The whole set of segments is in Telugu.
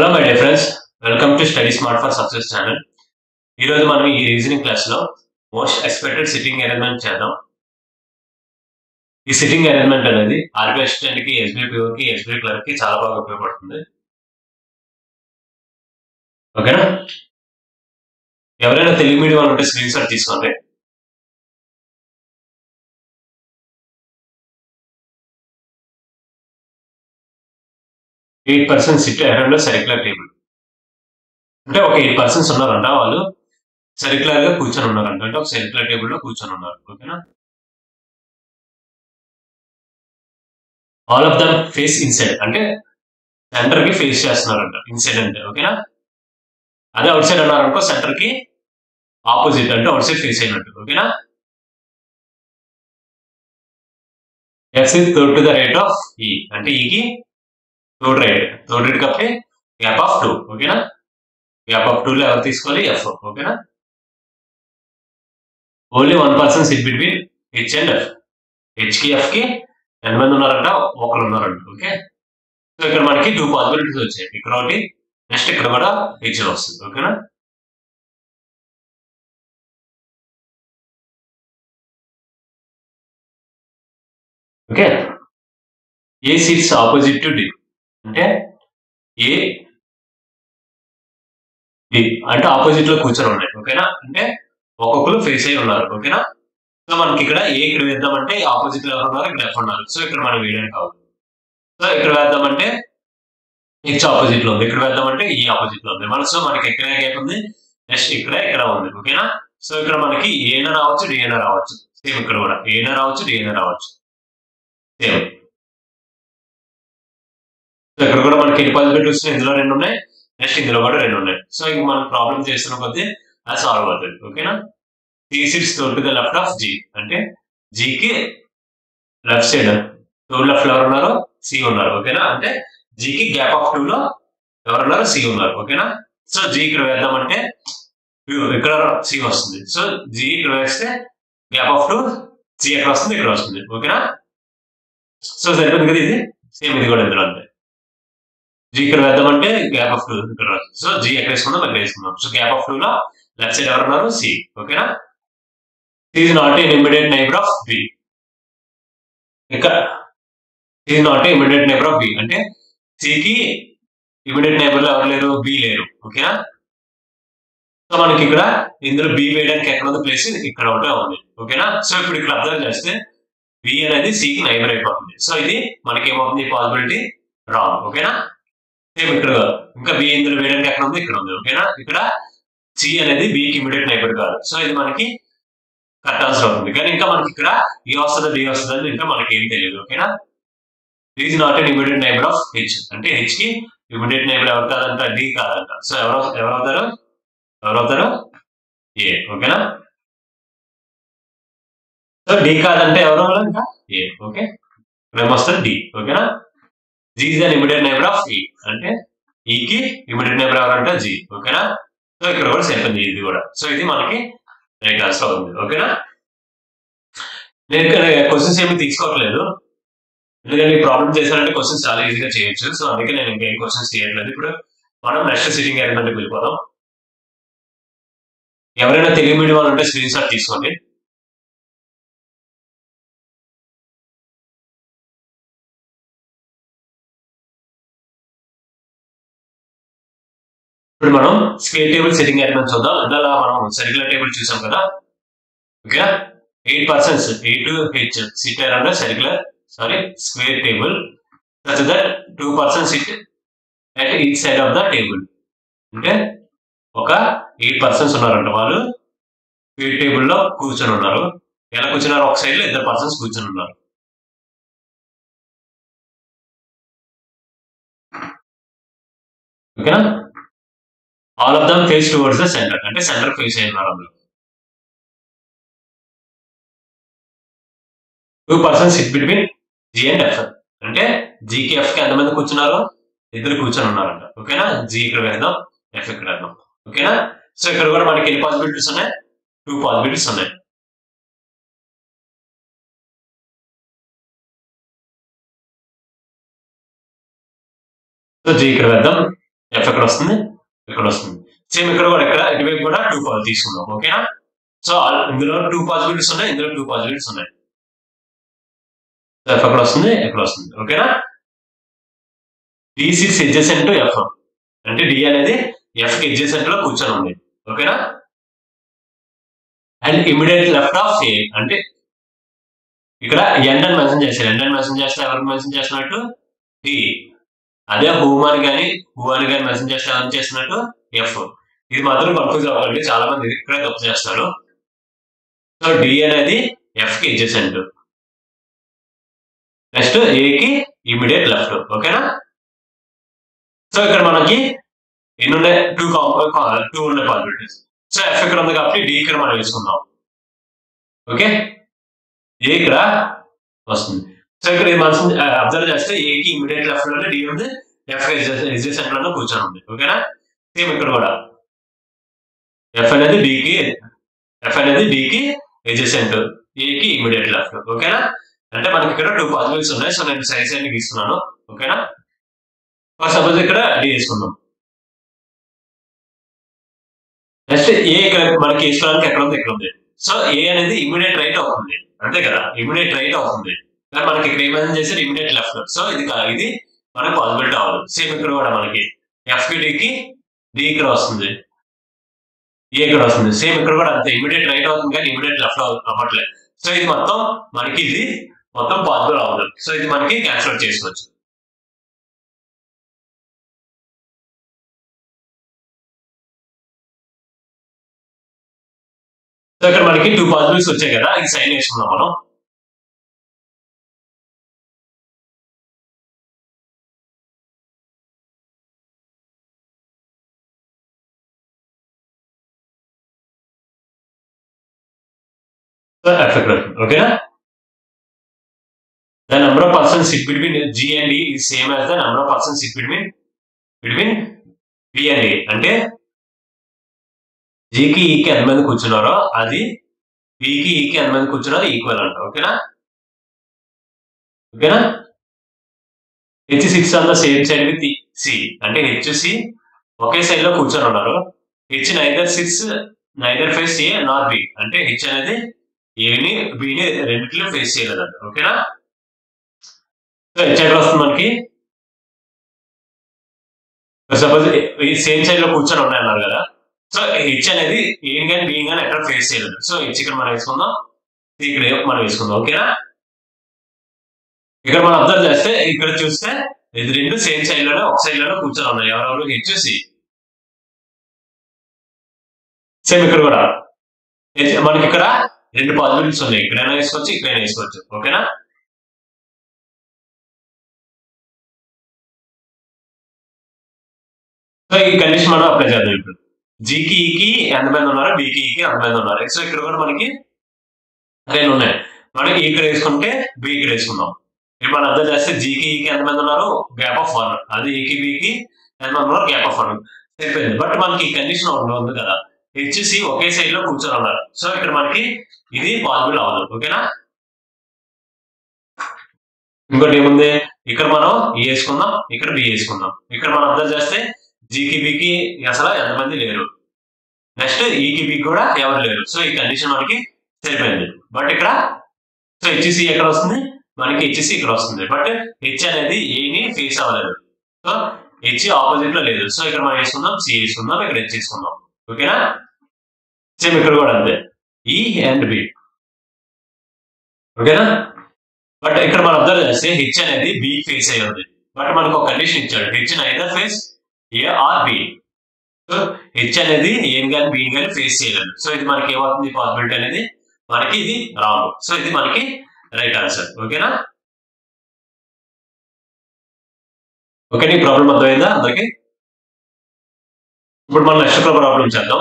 Hello my dear friends, welcome to Study Smart for Success channel. Today we will reasoning class lo most expected sitting arrangement chedam. This sitting arrangement anedi RBI assistant ki, SBI PO ki, SBI clerk ki chaala baaga upayogapadutundi. Okay na? Evaraina Telugu medium alunte screenshot teesukondi. Eight persons sit around a circular table. అంటే ఒక 8 పర్సన్స్ ఉన్నారంట, వాళ్ళు సర్క్యులర్ గా కూర్చొని ఉన్నారంట, అంటే ఒక సర్క్యులర్ టేబుల్ లో కూర్చొని ఉన్నారు. ఓకేనా? All of them face inside, అంటే సెంటర్ కి ఫేస్ చేస్తున్నారంట, ఇన్సైడ్ అంటే. ఓకేనా? అదే అవుట్ సైడ్ అన్నారనుకో, సెంటర్ కి ఆపోజిట్, అంటే అవుట్ సైడ్ ఫేస్ అయినట్టు. ఓకేనా? X is third to the right of E, అంటే E కి third right కప్పి gap of 2. ఓకేనా? gap of 2 లో ఎవరు తీసుకోవాలి? F. ఓకేనా? Only 1 person sit between H and F. H కి F కి ఎంతమంది ఉన్నారంట? ఒకరు ఉన్నారంట. ఓకే, సో ఇక్కడ మనకి 2 పాసిబిలిటీస్ వచ్చాయి. ఇక్కడ ఒకటి, నెక్స్ట్ ఇక్కడ కూడా H వస్తుంది. ఓకేనా? Okay, A sits opposite to D, అంటే A అంటే ఆపోజిట్ లో కూర్చొని ఉన్నాయి. ఓకేనా? అంటే ఒక్కొక్కరు ఫేస్ అయి ఉన్నారు. ఓకేనా? సో మనకి ఇక్కడ A ఇక్కడ వేద్దామంటే ఆపోజిట్ లో ఉన్నారు, ఇక్కడ F ఉన్నారు. సో ఇక్కడ మనం వేయడానికి కావాలి. సో ఇక్కడ వేద్దామంటే H ఆపోజిట్ లో ఉంది, ఇక్కడ వేద్దామంటే E ఆపోజిట్ లో ఉంది. సో మనకి ఎక్కడ గ్యాప్ ఉంది? నెక్స్ట్ ఇక్కడ ఇక్కడ ఉంది. ఓకేనా? సో ఇక్కడ మనకి ఏనా రావచ్చు, డి అయినా రావచ్చు. సేమ్ ఇక్కడ కూడా ఏనా రావచ్చు, డి అయినా రావచ్చు. సేమ్ ఇక్కడ కూడా మనకి ఎన్ని పాసిబిలిటీస్ వస్తున్నాయి? ఇందులో 2 ఉన్నాయి, నెక్స్ట్ ఇందులో కూడా 2 ఉన్నాయి. సో ఇంక మనం ప్రాబ్లం చేస్తున్న కొద్దీ అది సాల్వ్ అవుతుంది. ఓకేనా? C sits third to the left of G, అంటే G కి లెఫ్ట్ సైడ్ థర్డ్ లెఫ్ట్ ఎవరు ఉన్నారు? C ఉన్నారు. ఓకేనా? అంటే G కి గ్యాప్ ఆఫ్ 2 లో ఎవరు ఉన్నారు? C ఉన్నారు. ఓకేనా? సో G ఇక్కడ వేద్దామంటే ఇక్కడ C వస్తుంది. సో G ఇక్కడ వేస్తే గ్యాప్ ఆఫ్ 2 C ఎక్కడ వస్తుంది? ఇక్కడ వస్తుంది. ఓకేనా? సో సరిపోతుంది కదా, ఇది సేమ్ ఇది కూడా ఇందులో అంతే. G ఇక్కడ వేద్దామంటే గ్యాప్ ఆఫ్ 2 ఇక్కడ రాదు. సో G ఎక్కడ వేసుకుందాం? అక్కడ వేసుకుందాం. సో గ్యాప్ ఆఫ్ 2 లో లెఫ్ట్ సైడ్ ఎవరు ఉన్నారు? C. ఓకేనా? C is not an immediate neighbor of B. ఇక్కడ C is not an immediate neighbor of B, అంటే C కి ఇమీడియట్ నైబర్ లో ఎవరు లేరు? B లేరు. ఓకేనా? సో మనకి ఇక్కడ ఇందులో B వేయడానికి ఎక్కడ ఉంది ప్లేస్? ఇక్కడ ఒకటే ఉంది. ఓకేనా? సో ఇప్పుడు ఇక్కడ అబ్జర్వ్ చేస్తే B అనేది C కి నైబర్ అయిపోతుంది. సో ఇది మనకి ఏమవుతుంది? Possibility wrong. ఓకేనా? సేమ్ ఇక్కడ ఇంకా B ఇందులో వేయడానికి ఎక్కడ ఉంది? ఇక్కడ ఉంది. ఓకేనా? ఇక్కడ C అనేది B కి ఇమీడియట్ నైబర్ కాదు. సో ఇది మనకి కరెక్ట్ ఆన్సర్ అవుతుంది. కానీ ఇంకా మనకి ఇక్కడ E వస్తుందా, D వస్తుందని ఇంకా మనకి ఏం తెలియదు. ఓకేనా? Is not an immediate neighbour of H, అంటే H కి ఇమీడియట్ నైబర్ ఎవరు కాదంట? D కాదంట. సో ఎవరవుతారు? A. ఓకేనా? సో D కాదంటే ఎవరు? ఇంకా A. ఓకే, ఏమొస్తారు? D. ఓకేనా? G is an immediate neighbor of E, అంటే E కి ఇమీడియట్ నైబర్ ఎవరంట? G. ఓకేనా? సో ఇక్కడ కూడా సేమ్ ఉంది, ఇది కూడా. సో ఇది మనకి రైట్ ఆన్సర్ అవుతుంది. ఓకేనా? నేను ఇక్కడ క్వశ్చన్స్ ఏమి తీసుకోవట్లేదు, ఎందుకంటే ప్రాబ్లం చేశానంటే క్వశ్చన్స్ చాలా ఈజీగా చేయొచ్చు. సో అందుకే నేను ఇంకేం క్వశ్చన్స్ చేయట్లేదు. ఇప్పుడు మనం నెక్స్ట్ సిట్టింగ్ అరేంజ్మెంట్ వెళ్ళిపోదాం. ఎవరైనా తెలుగు మీడియం వాళ్ళు ఉంటే స్క్రీన్ షాట్ తీసుకోండి. ఇప్పుడు మనం స్క్వేర్ టేబుల్ సెట్టింగ్ అరేంజ్మెంట్ చూద్దాం. ఇందులో మనం సర్క్యులర్ టేబుల్ చూసాం కదా. Okay, 8 persons A to H sit around a square table such that 2 persons sit at each side of the table. అంటే ఒక 8 persons ఉన్నారంట, వాళ్ళు స్క్వేర్ టేబుల్ లో కూర్చొని ఉన్నారు. ఎలా కూర్చున్నారు? ఒక సైడ్ లో 2 persons కూర్చొని ఉన్నారు. ఓకేనా? All of them face towards the center, అంటే సెంటర్ ఫేస్ అయినారు. 2 persons sit between G and F, అంటే G కి F కి ఎంతమంది కూర్చున్నారు? 2 కూర్చొని ఉన్నారంట. ఓకేనా? G ఇక్కడ వేద్దాం, F ఇక్కడ వేద్దాం. ఓకేనా? సో ఇక్కడ కూడా మనకి ఎన్ని పాసిబిలిటీస్ ఉన్నాయి? 2 పాసిబిలిటీస్ ఉన్నాయి. సో G ఇక్కడ వేద్దాం, ఎఫ్ ఎక్కడ వస్తుంది, ఇక్కడ వస్తుంది. సేమ్ ఇక్కడ కూడా ఇక్కడ ఇటువైపు కూడా టూ పాజిబుల్ తీసుకున్నాం. ఓకేనా? సో ఇందులో టూ పాజిబిలిటీస్ ఉన్నాయి, ఇందులో టూ పాజిబిలిటీస్ ఉన్నాయి. ఎఫ్ ఎక్కడ వస్తుంది, ఎక్కడ వస్తుంది. ఓకేనా? D6 adjacent to F1 అంటే D అనేది F కి adjacent లో కూర్చొని ఉంది. ఓకేనా? And immediate left of A అంటే ఇక్కడ ఎండ్ అని మెన్షన్ చేశారు. ఎండ్ అని మెన్షన్ చేస్తే ఎవరికి మెన్షన్ చేసినట్టు D. అదే హూమ్ అని కానీ హూ అని కానీ మెన్షన్ చేస్తే ఎవరు చేసినట్టు ఎఫ్. ఇది మాత్రం కన్ఫ్యూజ్ అవ్వండి, చాలా మంది ఇక్కడ తప్పు చేస్తారు. సో D అనేది F కి adjacent, నెక్స్ట్ A కి ఇమీడియట్ లెఫ్ట్. ఓకేనా? సో ఇక్కడ మనకి ఎన్ని ఉన్నాయి, టూ ఉండే పాజిబిలిటీస్. సో ఎఫ్ ఇక్కడ ఉంది కాబట్టి డి ఇక్కడ మనం వేసుకుందాం. ఓకే, ఏ ఇక్కడ వస్తుంది. సో ఇక్కడ మనం అబ్జర్వ్ చేస్తే ఏకి ఇమీడియట్ లెఫ్ట్ లోనే డి ఉంది, ఎఫ్ ఎడ్జసెంట్ లోనే కూర్చొని ఉంది. ఓకేనా? సేమ్ ఇక్కడ కూడా ఎఫ్ అనేది డికి ఎడ్జసెంట్, ఏకి ఇమీడియట్ లెఫ్ట్. ఓకేనా? అంటే మనకి ఇక్కడ టూ పాజిబిలిటీస్ ఉన్నాయి. సో నేను సైజ్ అన్ని గీస్తున్నాను. ఓకేనా? సపోజ్ ఇక్కడ డి వేసుకుందాం. నెక్స్ట్ ఏ ఇక్కడ మనకి వేసుకోవడానికి ఎక్కడ ఉంది, ఎక్కడ ఉంది. సో ఏ అనేది ఇమీడియట్ రైట్ అవుతుంది అంతే కదా, ఇమీడియట్ రైట్ అవుతుంది. కానీ మనకి ఇక్కడ ఏమైనా చేస్తే ఇమీడియట్ లెఫ్ట్. సో ఇది మనకి పాజిబిలిటీ అవ్వదు. సేమ్ ఇక్కడ కూడా మనకి ఎఫ్ డికి డి ఇక్కడ వస్తుంది, ఏ ఇక్కడ వస్తుంది. సేమ్ ఇక్కడ కూడా అంతే, ఇమీడియట్ రైట్ అవుతుంది కానీ ఇమీడియట్ లెఫ్ట్ అవ్వట్లేదు. సో ఇది మొత్తం మనకి ఇది మొత్తం పాజిబుల్ అవ్వదు. సో ఇది మనకి క్యాన్సిల్ చేసుకోవచ్చు. సో ఇక్కడ మనకి టూ పాజిబుల్స్ వచ్చాయి కదా, ఇది సైన్ వేసుకున్నాం మనం. ఓకేనా? The number of persons sit between G and D is same as the number of persons sit between B and A. అంటే జీకి ఈకి ఎంతమంది కూర్చున్నారో అది బికి ఈకి ఎంతమంది కూర్చున్నారో ఈక్వల్ అంట. ఓకేనా? ఓకేనా? H6 on the same side with C అంటే HC ఒకే సైడ్ లో కూర్చొని ఉన్నారు. H neither face A not B అంటే హెచ్ అనేది ఏని బిని రెండిట్లో ఫేస్ చేయలేదంట. ఓకేనా? సో హెచ్ ఎక్కడ వస్తుంది మనకి, సపోజ్ సేమ్ సైడ్ లో కూర్చొని ఉన్నాయి అన్నారు కదా. సో హెచ్ అనేది ఏం కానీ బీన్ కానీ ఎక్కడ ఫేస్ చేయలేదు. సో హెచ్ ఇక్కడ మనం వేసుకుందాం, ఇక్కడ మనం వేసుకుందాం. ఓకేనా? ఇక్కడ మనం అబ్జర్వ్ చేస్తే ఇక్కడ చూస్తే ఇది రెండు సేమ్ సైడ్ లోనే ఒక సైడ్ లోనే కూర్చొని ఉన్నాయి. ఎవరెవరు హెచ్ సి. సేమ్ ఇక్కడ కూడా మనకి ఇక్కడ రెండు పాజిబిలిటీస్ ఉన్నాయి, ఇక్కడైనా వేసుకోవచ్చు, ఇక్కడైనా వేసుకోవచ్చు. ఓకేనా? సో ఈ కండిషన్ మనం అప్లై చేద్దాం. ఇప్పుడు జీకి ఈకి ఎంతమంది ఉన్నారు, బికి ఈకి ఎంతమంది ఉన్నారు. సో ఇక్కడ కూడా మనకి రెండు ఉన్నాయి. మనం ఇక్కడ వేసుకుంటే బి ఇక్కడ వేసుకుందాం. ఇప్పుడు మనం అర్థం చేస్తే జీకి ఈకి ఎంతమంది ఉన్నారు, గ్యాప్ ఆఫ్ వన్. అది ఏకి బికి ఎంతమంది ఉన్నారు, గ్యాప్ ఆఫ్ వన్ అయిపోయింది. బట్ మనకి ఈ కండిషన్ ఉంది కదా, హెచ్సి ఒకే సైడ్ లో కూర్చొని ఉన్నారు. సో ఇక్కడ మనకి ఇది పాజిబుల్ అవ్వదు. ఓకేనా? ఇంకోటి ఏముంది, ఇక్కడ మనం ఈ వేసుకుందాం, ఇక్కడ బి వేసుకుందాం. ఇక్కడ మనం అర్థం చేస్తే జీకి బికి అసలు ఎంతమంది లేరు, నెక్స్ట్ ఈకి బికి కూడా ఎవరు లేరు. సో ఈ కండిషన్ మనకి సరిపోయింది. బట్ ఇక్కడ సో హెచ్సి ఎక్కడ వస్తుంది, మనకి హెచ్సి ఇక్కడ వస్తుంది. బట్ హెచ్ అనేది ఏని ఫేస్ అవ్వలేదు. సో హెచ్ ఆపోజిట్ లో లేదు. సో ఇక్కడ మనం వేసుకుందాం, సి వేసుకుందాం, ఇక్కడ హెచ్ వేసుకుందాం. ఓకేనా? సేమ్ ఇక్కడ కూడా అంతే, ఈ అండ్ బి. ఓకేనా? బట్ ఇక్కడ మనం అబ్జర్వ్ చేస్తే హెచ్ అనేది బి ఫేస్ అయ్యి ఉంది. బట్ మనకు ఒక కండిషన్ ఇచ్చాడు, H neither face A or B. So H అనేది ఏం కానీ బి కానీ ఫేస్ చేయలేదు. సో ఇది మనకి ఏమవుతుంది, పాజిబిలిటీ అనేది మనకి ఇది రాంగ్. సో ఇది మనకి రైట్ ఆన్సర్. ఓకేనా? ఓకే, నీ ప్రాబ్లం అర్థమైందా అందరికి? ఇప్పుడు మనం నెక్స్ట్ ప్రాబ్లం చేద్దాం.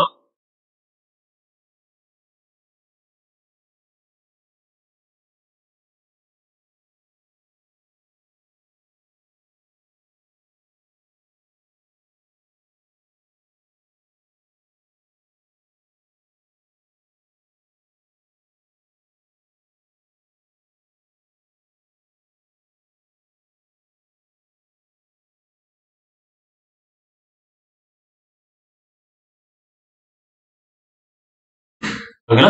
Okay,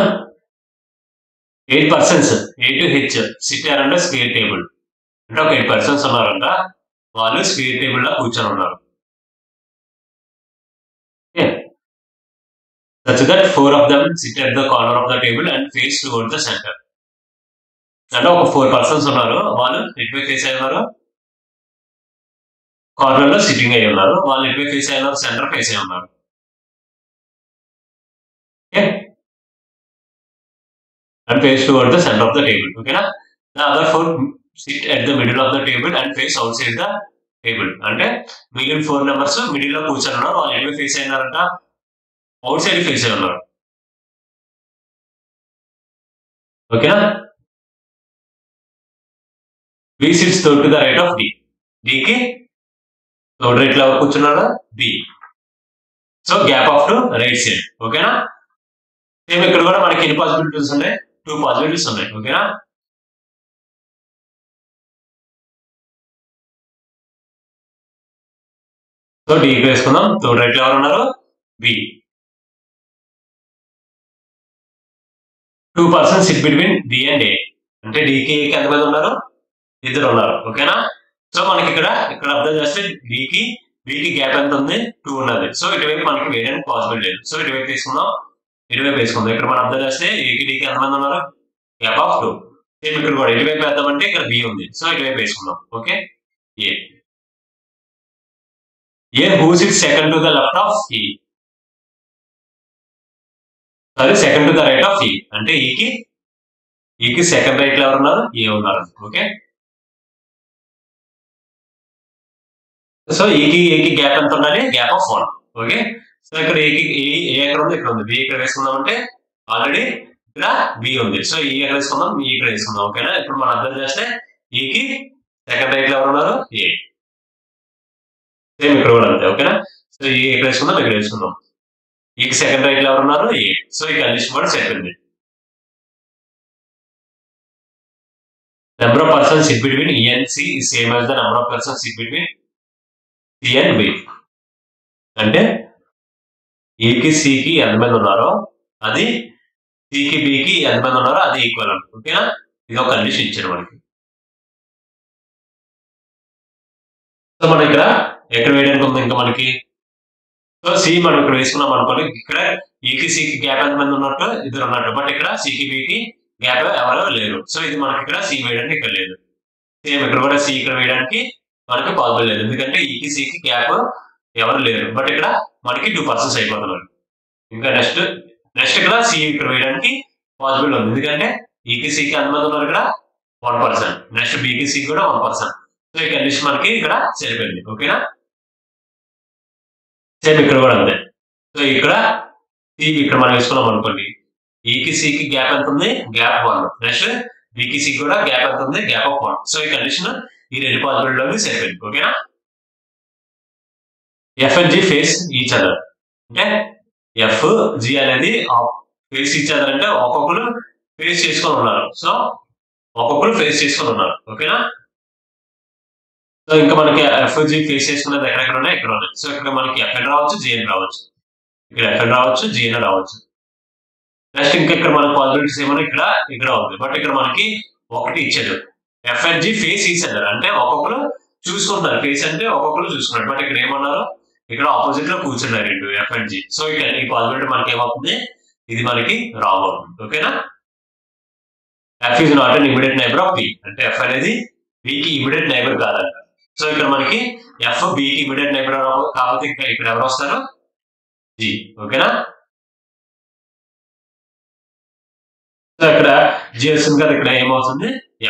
8 persons, A to H, sit around a square table. And okay, 8 persons are around the square table. Okay. Such that 4 of them sit at the corner of the table and face towards the center. And okay, 4 persons are one netway face around corner sitting around, one netway face around center face around. Okay. And face towards the center of the table. Okay, na? The other 4 sit at the middle of the table and face outside the table. And million 4 numbers so middle of kucharna or any face anarata outside face another. Okay, na? B sits third to the right of D. D ke third right level kucharna D. So gap of to right side. Okay, na? Same ikkada kuda manaki any possibilities unnayi. 2 possibilities on it, okay? Na? So D equals to so right level B. 2 persons sit between D and A. And D key can be either on okay? Na? So manakikada just D key, B key gap and then 2 another. So it will be one variant possibility. So it will be it will be based on the Kraman of the last day, gap of 2. It will be the B on this. So it will be based on okay? Yeah. Yeah, who sits second to the left of E? Sorry, second to the right of E. And E ki second right level E on okay? So E ki gap and gap of 1. Okay? So, here A and B are already B on this. So, E is on E. Okay, now, E second right level A. Same equivalent. Okay, so E is on E second right level A. So, E condition for second. Number of persons sit between E and C is same as the number of persons sit between C and B. And A ki C ki n man unnaro, adi C ki B ki n man unnaro, adi equivalent. Okay na? This is condition ichcharu manaki. So mana ikkada ekkada veyadam undi inka manaki. So C manu ikkada vesukunnam anukondi ikkada A ki C ki gap n man unnattu idaru unnattu but ikkada C ki B ki gap evaru ledu. So idi manaki ikkada C veyadam ikkada ledu. Same ikkada kuda C ikkada veyadaniki manaki possible ledu endukante E ki C ki gap evaru ledu but ikkada మనకి 2% అయిపోతన్నారు ఇంకా నెక్స్ట్ ఇక్కడ C ఇక్కడ వేయడానికి పాజిబుల్ ఉంది ఎందుకంటే E కి C కి అనుమతి ఉన్నారు ఇక్కడ 1% నెక్స్ట్ B కి C కూడా 1% సో ఈ కండిషన్ మనకి ఇక్కడ సరిపోయింది ఓకేనా సేమ్ ఇక్కడ కూడా ఉంది సో ఇక్కడ C ఇక్కడ మనం వేసుకున్నాం అనుకోండి E కి C కి గ్యాప్ ఎంత ఉంది గ్యాప్ 1 నెక్స్ట్ B కి C కూడా గ్యాప్ ఎంత ఉంది గ్యాప్ ఆఫ్ 1 సో ఈ కండిషన్ ఈ రెండు పాజిబుల్ లోకి సరిపోయింది ఓకేనా F and G face each other. Okay? F, G and G face each other and okokulu face cheskoni unnaru. So, okokulu face cheskoni unnaru. Okay na? So, inka manaki F, G face cheskunnadi ekkada unnadi ikkada unnadi. So, ikkada manaki F and raavachu, G and raavachu. Ikkada F and raavachu, G and raavachu. Next inka ikkada manaki possibilities emona ikkada undi. But ikkada manaki okati ichchadu. F and G face each other ante okokulu chusukunnaru. Face ante okokulu chusukunnaru. But ikkada em annaru ఇక్కడ ఆపోజిట్ లో కూర్చున్నారు రెండు F and G సో ఇక్కడ ఈ పాజిబిలిటీ మనకి ఏమవుతుంది ఇది మనకి రాబోతుంది ఓకేనా F is not an immediate neighbor of B అంటే F అనేది B కి ఇమిడియట్ నైబర్ కాదంట సో ఇక్కడ మనకి F B కి ఇమిడియట్ నైబర్ కాకపోతే ఇక్కడ ఎవరు వస్తారు G ఓకేనా సో ఇక్కడ G వస్తుంది కదా ఇక్కడ ఏమవుతుంది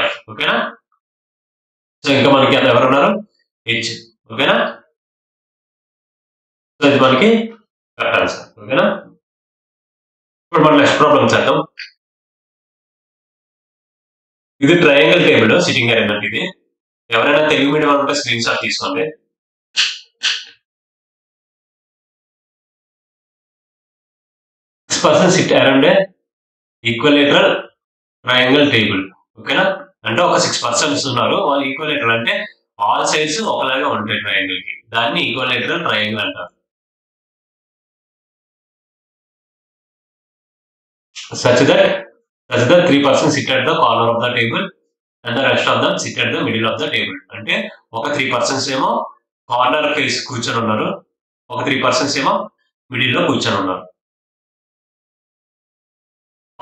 F ఓకేనా సో ఇంకా మనకి ఎవరు ఉన్నారు H ఓకేనా So, this one is the correct answer. Okay, now the next problem is this triangle table sitting arrangement. If you have a screenshot, please come here. This person sits around an equilateral triangle table. Okay, now and the 6 persons are equilateral. All sides are on the triangle. That is equilateral triangle. such that 3 persons sit at the corner of the table and the rest of them sit at the middle of the table. అంటే ఒక 3 persons ఏమో కార్నర్ కేస్ కూర్చొని ఉన్నారు, ఒక 3 persons ఏమో మిడిల్ లో కూర్చొని ఉన్నారు.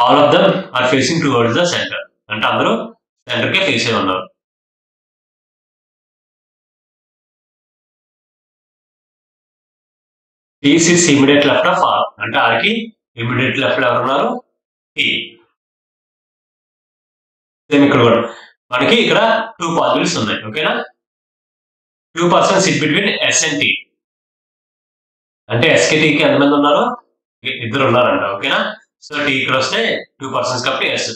All of them are facing towards the center. అంటే అందరూ సెంటర్ కే ఫేస్ అయి ఉన్నారు. This is immediate left of R. అంటే R కి immediate left లో ఉన్నారు P. సేమ్ ఇక్కడ కూడా మనకి ఇక్కడ 2 possibilities ఉన్నాయి. ఓకేనా, 2 persons sit between S and T. అంటే S కి T కి ఎంతమంది ఉన్నారు? ఇద్దరు ఉన్నారంట. ఓకేనా, సో T ఇక్కడ వస్తే 2 persons కాబట్టి S.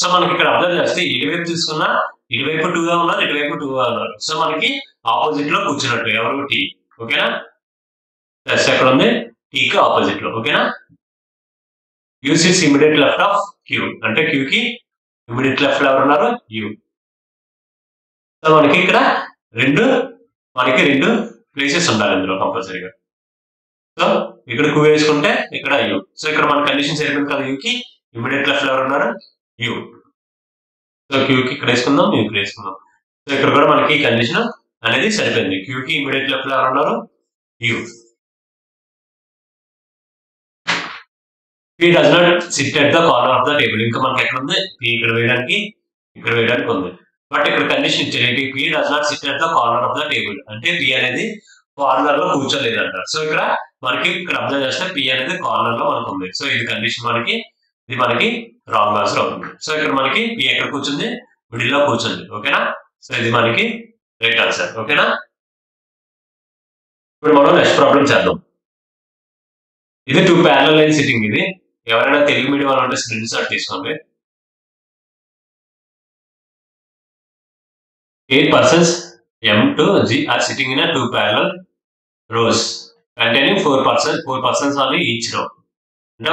సో మనకి ఇక్కడ అబ్జర్వ్ చేస్తే ఇటువైపు తీసుకున్నా ఇటువైపు 2 గా ఉన్నారు, ఇటువైపు 2 గా ఉన్నారు. సో మనకి ఆపోజిట్ లో కూర్చున్నట్టు ఎవరు? T. ఓకేనా, S ఎక్కడ ఉంది? T కి ఆపోజిట్ లో. ఓకేనా, U sits immediate left of Q. అంటే Q కి ఇమిడియట్ లెఫ్ట్ లో ఎవరు ఉన్నారు? U. సో మనకి ఇక్కడ రెండు ప్లేసెస్ ఉండాలి ఇందులో కంపల్సరీగా. సో ఇక్కడ Q వేసుకుంటే ఇక్కడ U. సో ఇక్కడ మన కండిషన్ సరిపోయింది కదా, U కి ఇమిడియట్ లెఫ్ట్ లో ఎవరు ఉన్నారు? U. సో Q కి ఇక్కడ వేసుకుందాం, U కి వేసుకుందాం. సో ఇక్కడ కూడా మనకి కండిషన్ అనేది సరిపోయింది. Q కి ఇమిడియట్ లెఫ్ట్ లో ఎవరు ఉన్నారు? U. P does not sit at the corner of the table. ఇంకా మనకి ఎక్కడ ఉంది? P ఇక్కడ వేయడానికి ఉంది. బట్ ఇక్కడ కండిషన్ ఇచ్చేది P does not sit at the corner of the table. అంటే P అనేది కార్నర్ లో కూర్చోలేదంట. సో ఇక్కడ మనకి ఇక్కడ అబ్జర్వ్ చేస్తే P అనేది కార్నర్ లో మనకు ఉంది. సో ఇది కండిషన్ మనకి, ఇది మనకి రాంగ్ ఆన్సర్ అవుతుంది. సో ఇక్కడ మనకి P ఎక్కడ కూర్చుంది? మిడిల్ లో కూర్చుంది. ఓకేనా, సో ఇది మనకి రైట్ ఆన్సర్. ఓకేనా, ఇప్పుడు మనం నెక్స్ట్ ప్రాబ్లం చేద్దాం. ఇది 2 parallel lines సిట్టింగ్. ఇది ఎవరైనా తెలుగు మీడియం వాళ్ళు ఉంటే స్క్రీన్ షాట్ తీసుకోండి. 8 persons M to G are sitting in a 2 parallel rows containing 4 persons on each row. అంటే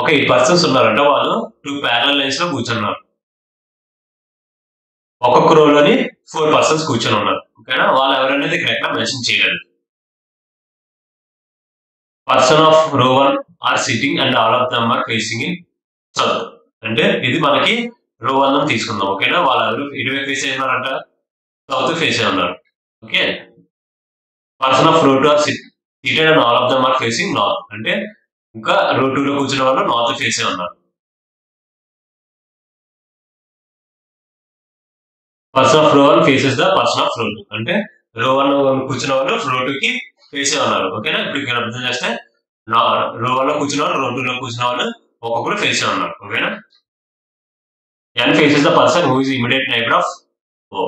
ఒక 8 persons ఉన్నారంటే వాళ్ళు 2 parallel lines లో కూర్చున్నారు. ఒక్కొక్క రోలోని 4 persons కూర్చొని ఉన్నారు. ఓకేనా, వాళ్ళు ఎవరనేది కరెక్ట్ గా మెన్షన్ చేయాలి. Person of row 1 are sitting and all of them are facing in south. అంటే ఇది మనకి row 1 ని తీసుకుందాం. ఓకేనా, వాళ్ళు ఇటువైపు ఫేస్ అయి ఉన్నారంట, సౌత్ ఫేస్ అయి ఉన్నారు. Okay, person of row 2 are seated and all of them are facing north. అంటే ఇంకా row 2 లో కూర్చున్న వాళ్ళు నార్త్ ఫేస్ అయి ఉన్నారు. Person of row 1 faces the person of row 2. అంటే row 1 కూర్చున్న వాళ్ళు row 2 కి ఫేసే ఉన్నారు. ఓకేనా, ఇప్పుడు ఇక్కడ అర్థం చేస్తే రో 1 లో కూర్చున్న వాళ్ళు రో 2 లో కూర్చున్న వాళ్ళు ఒక్కొక్కరు ఫేసే ఉన్నారు. ఓకేనా, N faces the person who is immediate neighbor of O.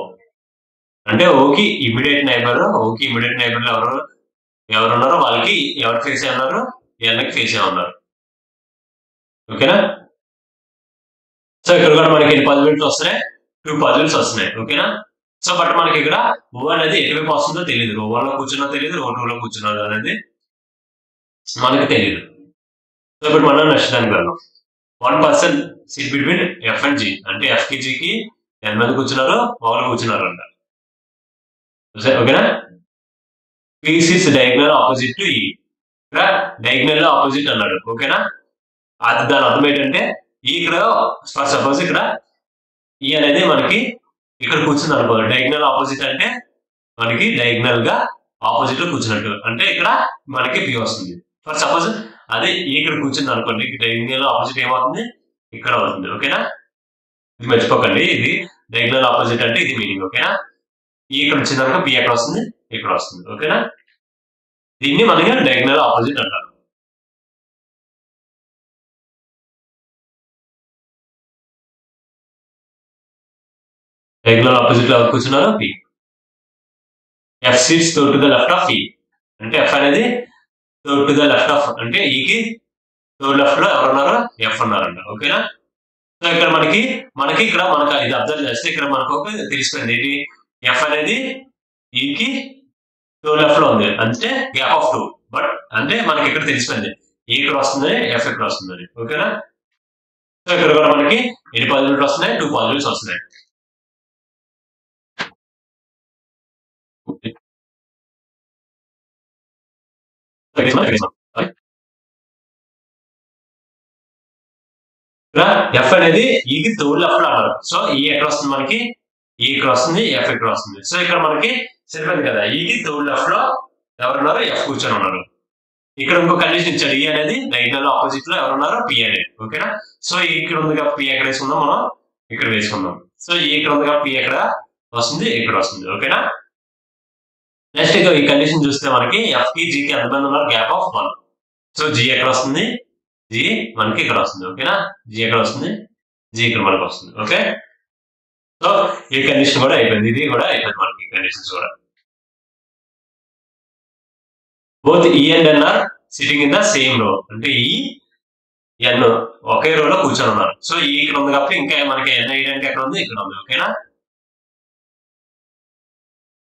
అంటే ఓకి ఇమిడియట్ నైబర్ ఎవరు ఉన్నారో వాళ్ళకి ఎవరు ఫేసే ఉన్నారు? N కి ఫేసే ఉన్నారు. ఓకేనా, సో ఇక్కడ కూడా మనకి ఎన్ని పాజిబిలిటీస్ వస్తున్నాయి? 2 possibilities వస్తున్నాయి. ఓకేనా, సో బట్ మనకి ఇక్కడ రో అనేది ఎటువైపు వస్తుందో తెలియదు. రో 1 లో కూర్చున్నా తెలియదు, రో 2 లో కూర్చున్నా అనేది మనకి తెలియదు. సో ఇప్పుడు మనం నెక్స్ట్ దానికి వెళ్దాం. 1 person sit between F and G. అంటే ఎఫ్ కి జి కి ఎంతమంది కూర్చున్నారు? ఒకరు కూర్చున్నారు అంట. ఓకేనా, P sits diagonal opposite to E. ఇక్కడ డయాగ్నల్ లో ఆపోజిట్ అన్నాడు. ఓకేనా, అది దాని అర్థం ఏంటంటే ఇక్కడ సపోజ్ ఇక్కడ E అనేది మనకి ఇక్కడ కూర్చుంది అనుకో. డయాగ్నల్ ఆపోజిట్ అంటే మనకి డయాగ్నల్ గా ఆపోజిట్ లో కూర్చున్నట్టు. అంటే ఇక్కడ మనకి P వస్తుంది. ఫర్ సపోజ్ అదే ఇక్కడ కూర్చుంది అనుకోండి, డయాగ్నల్ ఆపోజిట్ ఏమవుతుంది? ఇక్కడ అవుతుంది. ఓకేనా, ఇది మర్చిపోకండి, ఇది డయాగ్నల్ ఆపోజిట్ అంటే ఇది మీనింగ్. ఓకేనా, ఇక్కడ వచ్చిందనుకో P ఎక్కడ వస్తుంది? ఇక్కడ వస్తుంది. ఓకేనా, దీన్ని మనకి డయాగ్నల్ ఆపోజిట్ అంటారు. డయాగ్నల్ ఆపోజిట్ లో కూర్చున్నారు P. F sits third to the left of E. అంటే F అనేది third to the left of, అంటే E కి third left లో ఎవరు ఉన్నారో F ఉన్నారంట. ఓకేనా, సో ఇక్కడ మనకి ఇక్కడ మనకు ఇది అబ్జర్వ్ చేస్తే ఇక్కడ మనకు తెలిసిపోయింది ఏంటి? F అనేది E కి third left లో ఉంది, అంటే గ్యాప్ ఆఫ్ 2. బట్ అంటే మనకి ఇక్కడ తెలిసిపోయింది E ఇక్కడ వస్తుంది, F ఇక్కడ వస్తుంది. ఓకేనా, సో ఇక్కడ కూడా మనకి ఎన్ని పాజిబిలిటీస్ వస్తున్నాయి? 2 possibilities వస్తున్నాయి. F అనేది E కి తోడు అప్పుడు అన్నారు. సో E ఎక్కడ వస్తుంది మనకి? E ఇక్కడ వస్తుంది, F ఇక్కడ వస్తుంది. సో ఇక్కడ మనకి సరిపోయింది కదా, E కి తోడు లెఫ్ట్ లో ఎవరున్నారు? F కూర్చొని ఉన్నారు. ఇక్కడ ఇంకో కండిషన్ ఇచ్చారు, E అనేది రైట్ లో ఆపోజిట్ లో ఎవరున్నారు? P అనేది. ఓకేనా? సో ఇక్కడ ఉంది కాబట్టి P ఎక్కడ వేసుకుందాం, మనం ఇక్కడ వేసుకుందాం. సో E ఇక్కడ ఉంది కాబట్టి P ఎక్కడ వస్తుంది? ఇక్కడ వస్తుంది. ఓకేనా? నెక్స్ట్ ఇక ఈ కండిషన్ చూస్తే మనకి F కి G కి అనుబంధం ఉన్న గ్యాప్ ఆఫ్ 1. సో G ఎక్కడ వస్తుంది? G మనకి ఇక్కడ వస్తుంది. ఓకేనా? G ఎక్కడ వస్తుంది? G ఇక్కడ మనకు వస్తుంది. ఓకే, సో ఈ కండిషన్ కూడా అయిపోయింది, ఇది కూడా అయిపోయింది మనకి కండిషన్స్ కూడా. Both E and N are sitting in the same row, అంటే E N ఒకే రో లో కూర్చొని ఉన్నారు. సో E ఇక్కడ ఉంది కాబట్టి ఇంకా మనకి N ఐడెంటిటీ ఎక్కడ ఉంది? ఇక్కడ ఉంది. ఓకేనా?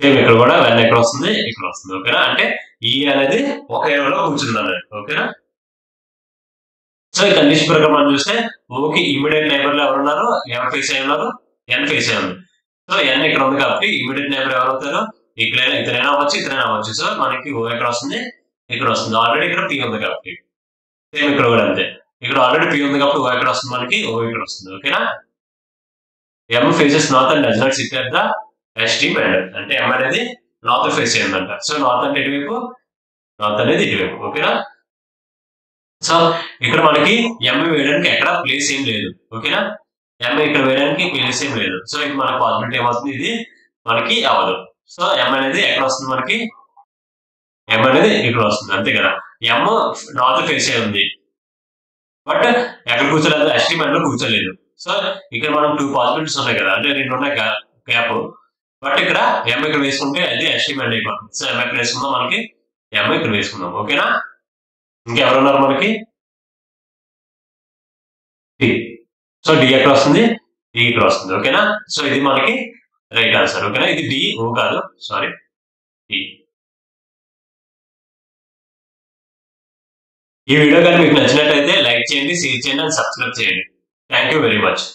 సేమ్ ఇక్కడ కూడా N ఎక్కడ వస్తుంది? ఇక్కడ వస్తుంది. ఓకేనా? అంటే E అనేది ఒకే రో లో కూర్చుంది అన్నది. ఓకేనా? సో ఈ కండిషన్ ప్రకారం మనం చూస్తే ఓకి ఇమీడియట్ నైబర్ లో ఎవరు ఉన్నారు? M ఫేస్ అయి ఉన్నారు, N ఫేస్ అయి ఉన్నారు. సో N ఇక్కడ ఉంది కాబట్టి ఇమీడియట్ నైబర్ ఎవరు అవుతారు? ఇక్కడైనా ఇతరైనా అవ్వచ్చు, ఇతరైనా అవ్వచ్చు. సో మనకి O ఎక్కడ వస్తుంది? ఇక్కడ వస్తుంది. ఆల్రెడీ ఇక్కడ P ఉంది కాబట్టి సేమ్ ఇక్కడ కూడా అంతే. ఇక్కడ ఆల్రెడీ P ఉంది కాబట్టి O ఎక్కడ వస్తుంది? మనకి O ఇక్కడ వస్తుంది. ఓకేనా? M faces north and does not sit at the extreme end, అంటే M అనేది నార్త్ ఫేస్ అయిందంట. సో నార్త్ అంటే ఇటువైపు, నార్త్ అనేది ఇటువైపు. ఓకేనా? సో ఇక్కడ మనకి M వేయడానికి ఎక్కడ ప్లేస్ ఏం లేదు. ఓకేనా? M ఇక్కడ వేయడానికి ప్లేస్ ఏం లేదు. సో ఇది మనకు పాజిబిలిటీ ఏమవుతుంది? ఇది మనకి అవ్వదు. సో M అనేది ఎక్కడ వస్తుంది? మనకి M అనేది ఇక్కడ వస్తుంది. అంతే కదా, M నార్త్ ఫేస్ అయి ఉంది, బట్ ఎక్కడ కూర్చోలేదు? ఎక్స్ట్రీమ్ ఎండ్ లో కూర్చోలేదు. సో ఇక్కడ మనం 2 పాజిబిలిటీస్ ఉన్నాయి కదా, అంటే 2 ఉన్నాయి గ్యాప్. బట్ ఇక్కడ M ఇక్కడ వేసుకుంటే అది ఎక్స్ట్రీమ్ ఎండ్ అయిపోతుంది. సో M ఇక్కడ వేసుకుందాం, మనకి M ఇక్కడ వేసుకుందాం. ఓకేనా? ఇంకెవరున్నారు? మనకి D. సో D ఎక్కడ వస్తుంది? D ఇక్కడ వస్తుంది. ఓకేనా? సో ఇది మనకి రైట్ ఆన్సర్. ఓకేనా? ఇది D, O కాదు, సారీ D. ఈ వీడియో కానీ మీకు నచ్చినట్లయితే లైక్ చేయండి, షేర్ చేయండి అండ్ సబ్స్క్రైబ్ చేయండి. Thank you very much.